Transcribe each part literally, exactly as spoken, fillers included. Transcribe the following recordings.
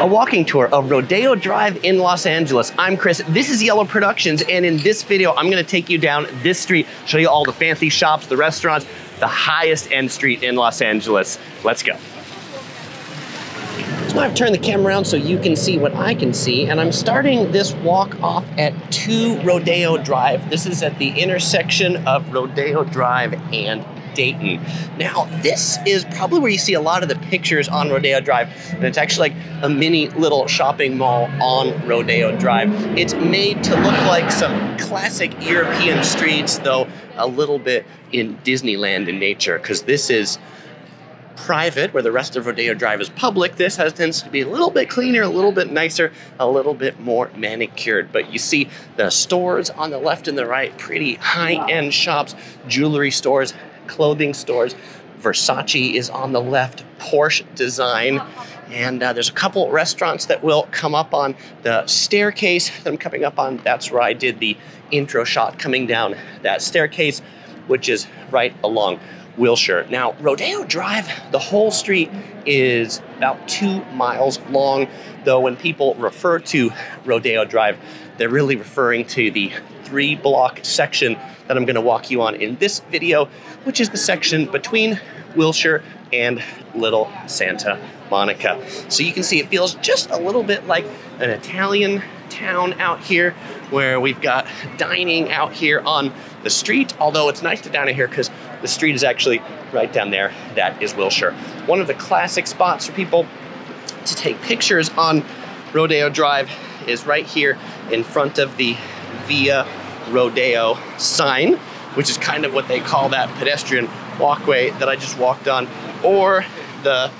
a walking tour of Rodeo Drive in Los Angeles. I'm Chris, this is Yellow Productions, and in this video, I'm gonna take you down this street, show you all the fancy shops, the restaurants, the highest end street in Los Angeles. Let's go. So I've turned the camera around so you can see what I can see, and I'm starting this walk off at two Rodeo Drive. This is at the intersection of Rodeo Drive and Dayton. Now, this is probably where you see a lot of the pictures on Rodeo Drive, and it's actually like a mini little shopping mall on Rodeo Drive. It's made to look like some classic European streets, though a little bit in Disneyland in nature, because this is private, where the rest of Rodeo Drive is public. This has tends to be a little bit cleaner, a little bit nicer, a little bit more manicured. But you see the stores on the left and the right, pretty high-end shops, jewelry stores, clothing stores. Versace is on the left, Porsche Design, and uh, there's a couple restaurants that will come up on the staircase that I'm coming up on. That's where I did the intro shot coming down that staircase, which is right along Wilshire. Now, Rodeo Drive, the whole street is about two miles long, though when people refer to Rodeo Drive, they're really referring to the three block section that I'm gonna walk you on in this video, which is the section between Wilshire and Little Santa Monica. So you can see it feels just a little bit like an Italian town out here, where we've got dining out here on the street, although it's nice to dine out here because the street is actually right down there. That is Wilshire. One of the classic spots for people to take pictures on Rodeo Drive is right here in front of the Via Rodeo sign, which is kind of what they call that pedestrian walkway that I just walked on, or the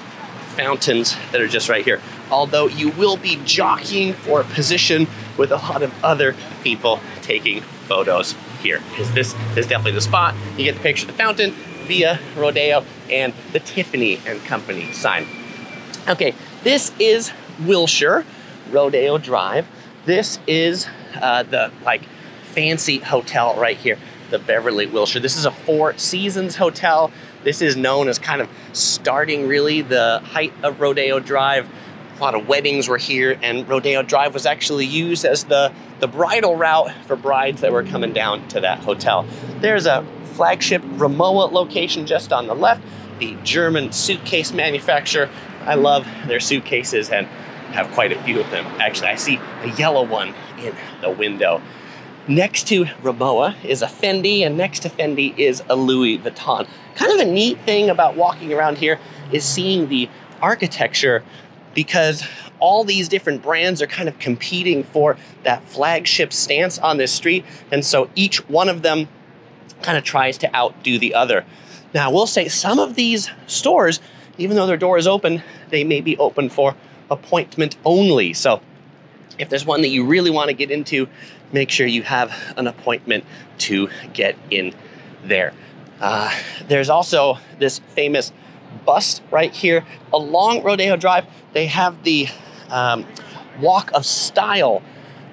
fountains that are just right here. Although you will be jockeying for position with a lot of other people taking photos here, because this is definitely the spot. You get the picture of the fountain, Via Rodeo, and the Tiffany and Company sign. Okay, this is Wilshire, Rodeo Drive. This is uh, the like fancy hotel right here, the Beverly Wilshire. This is a Four Seasons hotel. This is known as kind of starting really the height of Rodeo Drive. A lot of weddings were here, and Rodeo Drive was actually used as the, the bridal route for brides that were coming down to that hotel. There's a flagship Rimowa location just on the left, the German suitcase manufacturer. I love their suitcases and have quite a few of them. Actually, I see a yellow one in the window. Next to Rimowa is a Fendi, and next to Fendi is a Louis Vuitton. Kind of a neat thing about walking around here is seeing the architecture, because all these different brands are kind of competing for that flagship stance on this street. And so each one of them kind of tries to outdo the other. Now, I will say some of these stores, even though their door is open, they may be open for appointment only. So if there's one that you really want to get into, make sure you have an appointment to get in there. Uh, there's also this famous bust right here along Rodeo Drive. They have the um, Walk of Style.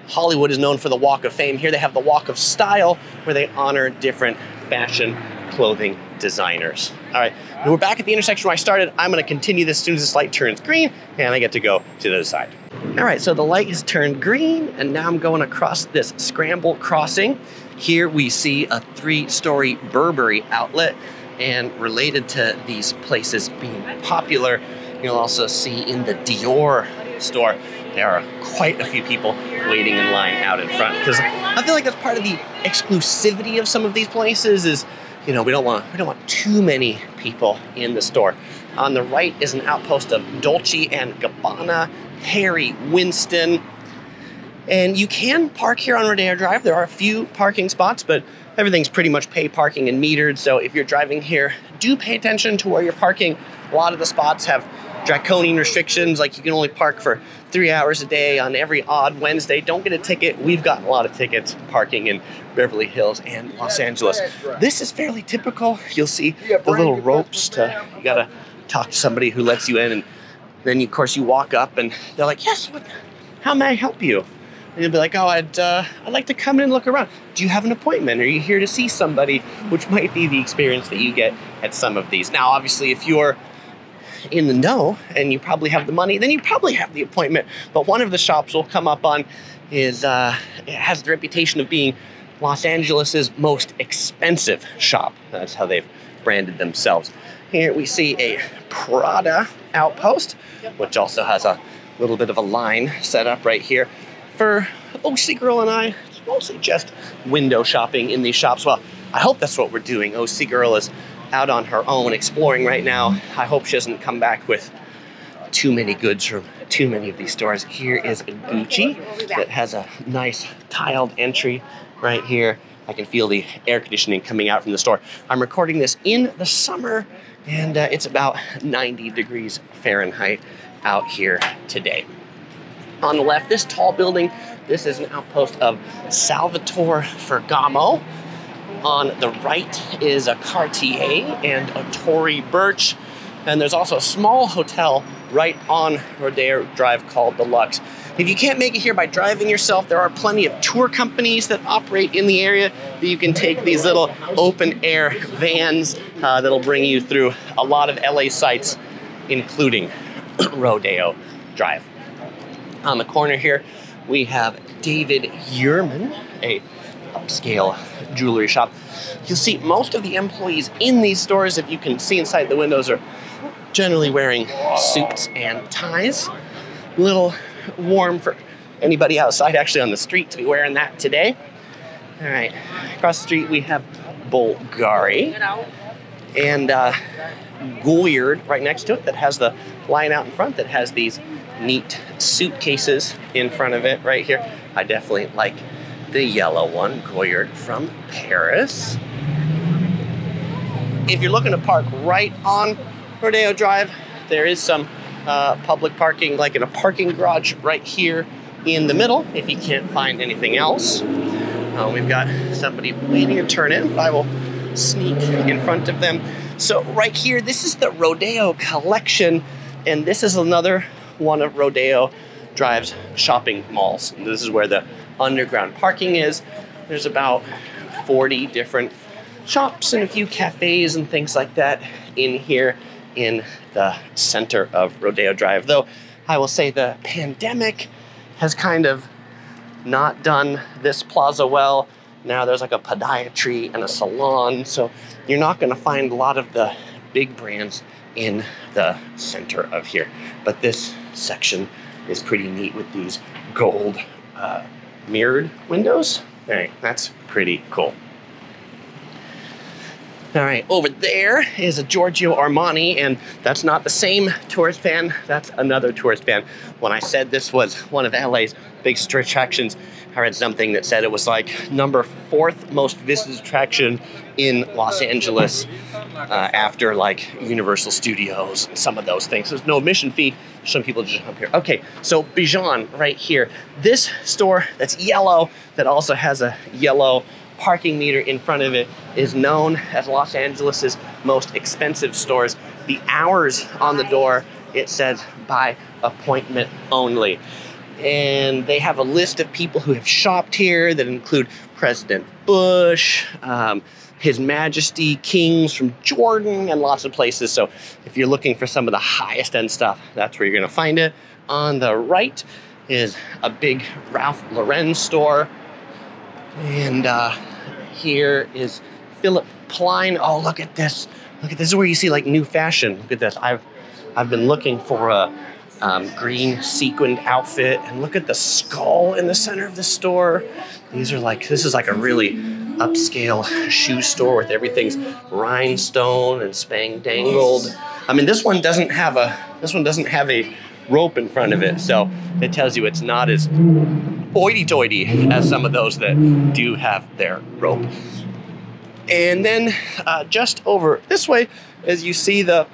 Hollywood is known for the Walk of Fame. Here they have the Walk of Style, where they honor different fashion clothing designers. All right, we're back at the intersection where I started. I'm gonna continue this as soon as this light turns green, and I get to go to the other side. All right, so the light has turned green, and now I'm going across this scramble crossing. Here we see a three-story Burberry outlet. And related to these places being popular, you'll also see in the Dior store, there are quite a few people waiting in line out in front, because I feel like that's part of the exclusivity of some of these places is, you know, we don't want, we don't want too many people in the store. On the right is an outpost of Dolce and Gabbana, Harry Winston, and you can park here on Rodeo Drive. There are a few parking spots, but everything's pretty much pay parking and metered. So if you're driving here, do pay attention to where you're parking. A lot of the spots have draconian restrictions, like you can only park for three hours a day on every odd Wednesday. Don't get a ticket. We've gotten a lot of tickets parking in Beverly Hills and Los Angeles. This is fairly typical. You'll see the little ropes to, you gotta talk to somebody who lets you in. And then you, of course you walk up and they're like, yes, what, how may I help you? And you'll be like, oh, I'd, uh, I'd like to come in and look around. Do you have an appointment? Are you here to see somebody? Which might be the experience that you get at some of these. Now, obviously, if you're in the know and you probably have the money, then you probably have the appointment. But one of the shops we'll come up on is, uh, it has the reputation of being Los Angeles's most expensive shop. That's how they've branded themselves. Here we see a Prada outpost, which also has a little bit of a line set up right here. For O C Girl and I, it's mostly just window shopping in these shops. Well, I hope that's what we're doing. O C Girl is out on her own exploring right now. I hope she doesn't come back with too many goods from too many of these stores. Here is a Gucci that has a nice tiled entry right here. I can feel the air conditioning coming out from the store. I'm recording this in the summer, and uh, it's about ninety degrees Fahrenheit out here today. On the left, this tall building, this is an outpost of Salvatore Ferragamo. On the right is a Cartier and a Tory Burch. And there's also a small hotel right on Rodeo Drive called The Lux. If you can't make it here by driving yourself, there are plenty of tour companies that operate in the area that you can take these little open air vans uh, that'll bring you through a lot of L A sites, including Rodeo Drive. On the corner here, we have David Yurman, a upscale jewelry shop. You'll see most of the employees in these stores, if you can see inside the windows, are generally wearing suits and ties. A little warm for anybody outside actually on the street to be wearing that today. All right, across the street we have Bulgari and uh, Goyard right next to it that has the line out in front that has these neat suitcases in front of it right here. I definitely like the yellow one, Goyard from Paris. If you're looking to park right on Rodeo Drive, there is some uh, public parking, like in a parking garage right here in the middle, if you can't find anything else. Uh, we've got somebody waiting to turn in, but I will sneak in front of them. So right here, this is the Rodeo Collection, and this is another one of Rodeo Drive's shopping malls. This is where the underground parking is. There's about forty different shops and a few cafes and things like that in here in the center of Rodeo Drive. Though I will say the pandemic has kind of not done this plaza well. Now there's like a podiatry and a salon, so you're not gonna find a lot of the big brands in the center of here. But this section is pretty neat with these gold uh, mirrored windows. All right, that's pretty cool. All right, over there is a Giorgio Armani, and that's not the same tourist van, that's another tourist van. When I said this was one of L A's biggest tourist attractions, I read something that said it was like number fourth most visited attraction in Los Angeles uh, after like Universal Studios and some of those things. There's no admission fee, some people just jump here. Okay, so Bijan right here. This store that's yellow, that also has a yellow parking meter in front of it, is known as Los Angeles's most expensive stores. The hours on the door, it says by appointment only. And they have a list of people who have shopped here that include President Bush, um, His Majesty Kings from Jordan, and lots of places. So if you're looking for some of the highest end stuff, that's where you're gonna find it. On the right is a big Ralph Lauren store. And uh, here is Philip Kline. Oh, look at this. Look at this. This is where you see like new fashion. Look at this. I've, I've been looking for a um, green sequined outfit, and look at the skull in the center of the store. These are like, this is like a really upscale shoe store with everything's rhinestone and spang dangled. I mean, this one doesn't have a, this one doesn't have a rope in front of it. So it tells you it's not as hoity-toity as some of those that do have their rope. And then uh, just over this way, as you see the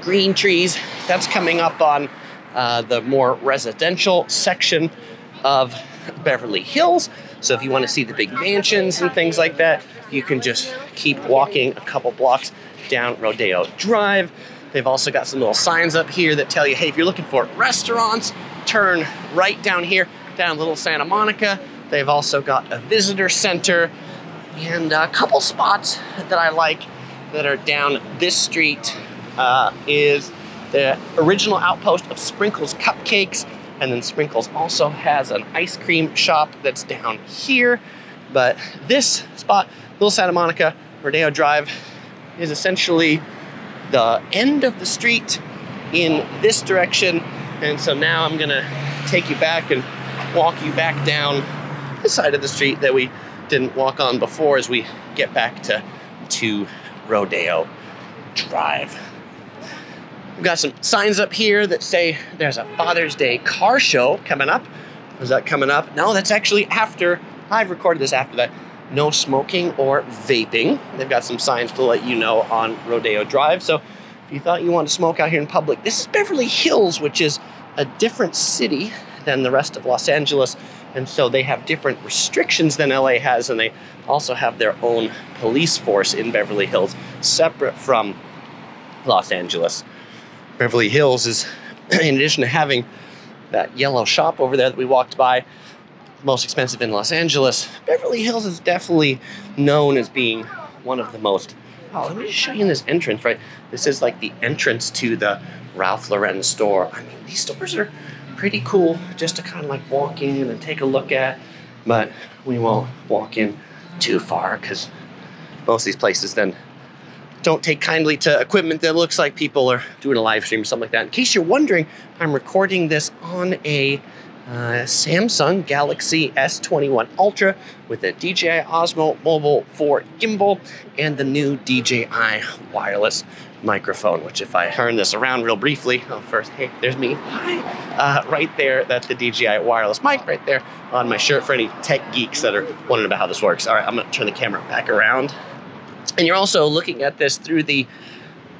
green trees, that's coming up on uh, the more residential section of Beverly Hills. So if you want to see the big mansions and things like that, you can just keep walking a couple blocks down Rodeo Drive. They've also got some little signs up here that tell you, hey, if you're looking for restaurants, turn right down here, down Little Santa Monica. They've also got a visitor center and a couple spots that I like that are down this street uh, is the original outpost of Sprinkles Cupcakes. And then Sprinkles also has an ice cream shop that's down here. But this spot, Little Santa Monica, Rodeo Drive, is essentially the end of the street in this direction. And so now I'm gonna take you back and walk you back down the side of the street that we didn't walk on before as we get back to, to Rodeo Drive. We've got some signs up here that say there's a Father's Day car show coming up. Is that coming up? No, that's actually after. I've recorded this after that. No smoking or vaping. They've got some signs to let you know on Rodeo Drive. So if you thought you wanted to smoke out here in public, this is Beverly Hills, which is a different city than the rest of Los Angeles. And so they have different restrictions than L A has. And they also have their own police force in Beverly Hills, separate from Los Angeles. Beverly Hills is, in addition to having that yellow shop over there that we walked by, most expensive in Los Angeles, Beverly Hills is definitely known as being one of the most. Oh, let me just show you this entrance, right? This is like the entrance to the Ralph Lauren store. I mean, these stores are pretty cool just to kind of like walk in and take a look at, but we won't walk in too far because most of these places then don't take kindly to equipment that looks like people are doing a live stream or something like that. In case you're wondering, I'm recording this on a Uh, Samsung Galaxy S twenty-one Ultra with a D J I Osmo Mobile four gimbal and the new D J I wireless microphone, which if I turn this around real briefly, oh, first, hey, there's me, hi, uh, right there, that's the D J I wireless mic right there on my shirt for any tech geeks that are wondering about how this works. All right, I'm gonna turn the camera back around. And you're also looking at this through the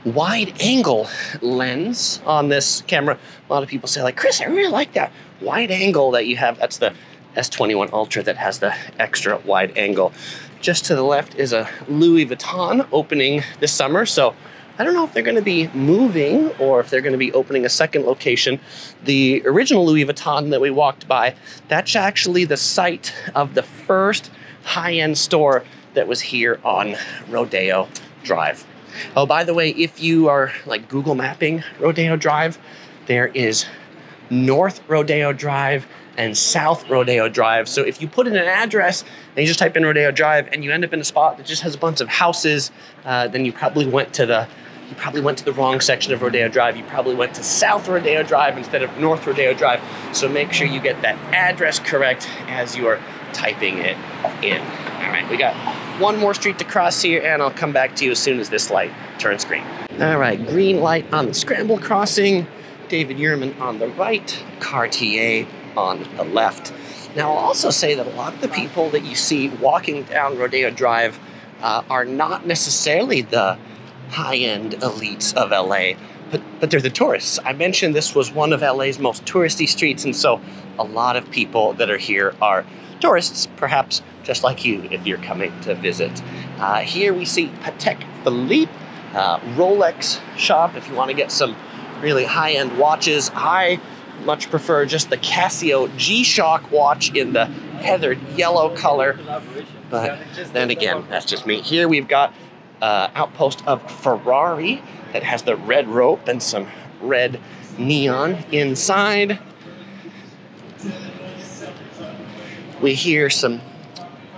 wide angle lens on this camera. A lot of people say like, Chris, I really like that wide angle that you have. That's the S twenty-one Ultra that has the extra wide angle. Just to the left is a Louis Vuitton opening this summer. So I don't know if they're gonna be moving or if they're gonna be opening a second location. The original Louis Vuitton that we walked by, that's actually the site of the first high-end store that was here on Rodeo Drive. Oh, by the way, if you are like Google mapping Rodeo Drive, there is North Rodeo Drive and South Rodeo Drive. So if you put in an address and you just type in Rodeo Drive and you end up in a spot that just has a bunch of houses, uh, then you probably went to the you probably went to the wrong section of Rodeo Drive. You probably went to South Rodeo Drive instead of North Rodeo Drive. So make sure you get that address correct as you are typing it in. All right, we got one more street to cross here and I'll come back to you as soon as this light turns green. All right, green light on the scramble crossing, David Yurman on the right, Cartier on the left. Now I'll also say that a lot of the people that you see walking down Rodeo Drive uh, are not necessarily the high-end elites of L A, but, but they're the tourists. I mentioned this was one of L A's most touristy streets, and so a lot of people that are here are tourists, perhaps just like you if you're coming to visit. Uh, here we see Patek Philippe, uh, Rolex shop if you want to get some really high-end watches. I much prefer just the Casio G-Shock watch in the heathered yellow color, but then again, that's just me. Here we've got uh, outpost of Ferrari that has the red rope and some red neon inside. We hear some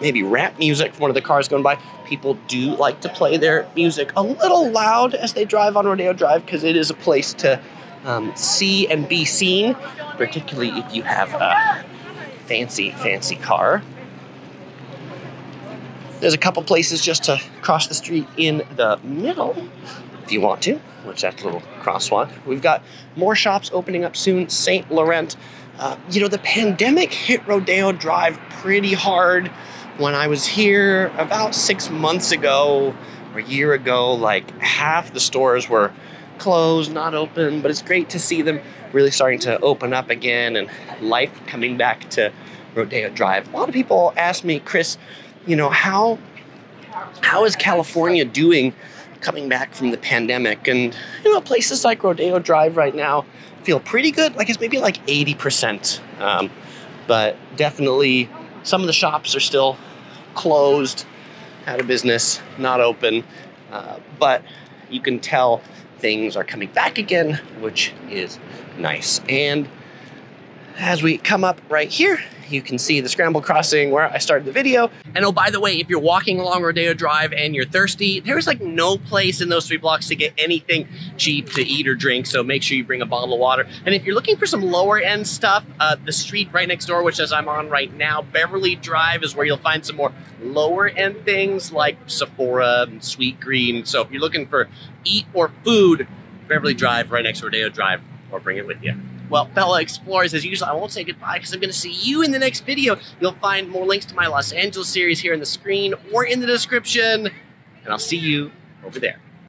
maybe rap music from one of the cars going by. People do like to play their music a little loud as they drive on Rodeo Drive because it is a place to um, see and be seen, particularly if you have a fancy, fancy car. There's a couple places just to cross the street in the middle if you want to, which that's a little crosswalk. We've got more shops opening up soon, Saint Laurent. Uh, you know, the pandemic hit Rodeo Drive pretty hard. When I was here about six months ago or a year ago, like half the stores were closed, not open, but it's great to see them really starting to open up again and life coming back to Rodeo Drive. A lot of people ask me, Chris, you know, how how is California doing coming back from the pandemic? And, you know, places like Rodeo Drive right now feel pretty good. Like it's maybe like eighty percent, um, but definitely some of the shops are still closed, out of business, not open, uh, but you can tell things are coming back again, which is nice. And as we come up right here, you can see the scramble crossing where I started the video. And oh, by the way, if you're walking along Rodeo Drive and you're thirsty, there's like no place in those three blocks to get anything cheap to eat or drink. So make sure you bring a bottle of water. And if you're looking for some lower end stuff, uh, the street right next door, which as I'm on right now, Beverly Drive, is where you'll find some more lower end things like Sephora and Sweetgreen. So if you're looking for eat or food, Beverly Drive right next to Rodeo Drive, or bring it with you. Well, fellow explorers, as usual, I won't say goodbye because I'm going to see you in the next video. You'll find more links to my Los Angeles series here on the screen or in the description, and I'll see you over there.